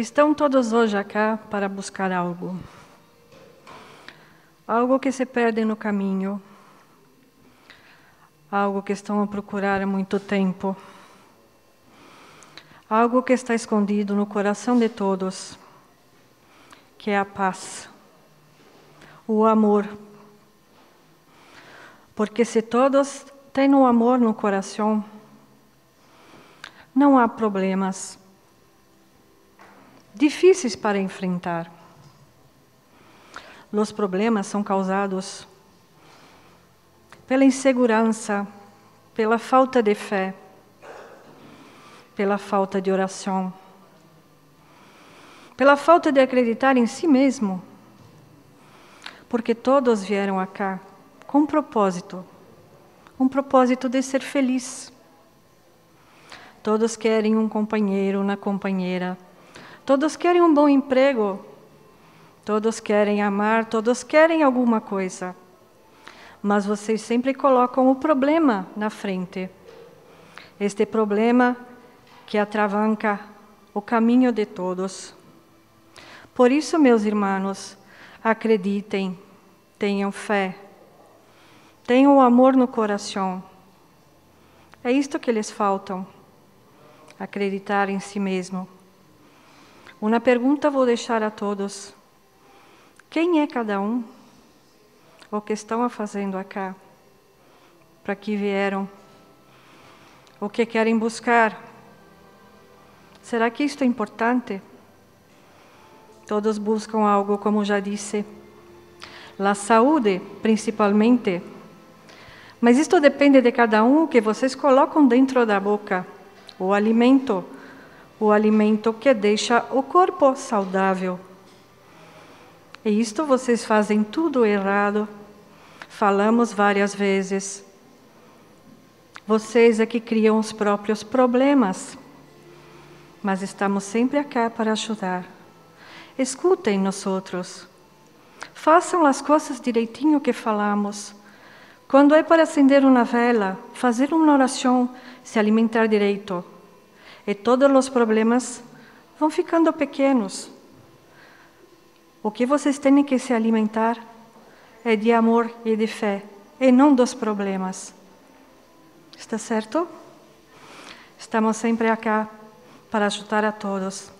Estão todos hoje aqui para buscar algo. Algo que se perde no caminho. Algo que estão a procurar há muito tempo. Algo que está escondido no coração de todos, que é a paz, o amor. Porque se todos têm o amor no coração, não há problemas difíceis para enfrentar. Os problemas são causados pela insegurança, pela falta de fé, pela falta de oração, pela falta de acreditar em si mesmo, porque todos vieram aqui com um propósito de ser feliz. Todos querem um companheiro, uma companheira, todos querem um bom emprego, todos querem amar, todos querem alguma coisa, mas vocês sempre colocam o problema na frente. Este problema que atravanca o caminho de todos. Por isso, meus irmãos, acreditem, tenham fé, tenham amor no coração. É isto que lhes falta, acreditar em si mesmo. Uma pergunta vou deixar a todos. Quem é cada um? O que estão a fazendo aqui? Para que vieram? O que querem buscar? Será que isto é importante? Todos buscam algo, como já disse. A saúde, principalmente. Mas isto depende de cada um, que vocês colocam dentro da boca. O alimento que deixa o corpo saudável. E isto vocês fazem tudo errado. Falamos várias vezes. Vocês é que criam os próprios problemas. Mas estamos sempre aqui para ajudar. Escutem nós outros. Façam as coisas direitinho que falamos. Quando é para acender uma vela, fazer uma oração, se alimentar direito. E todos os problemas vão ficando pequenos. O que vocês têm que se alimentar é de amor e de fé, e não dos problemas. Está certo? Estamos sempre aqui para ajudar a todos.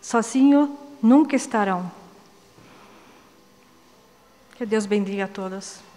Sozinhos nunca estarão. Que Deus bendiga a todos.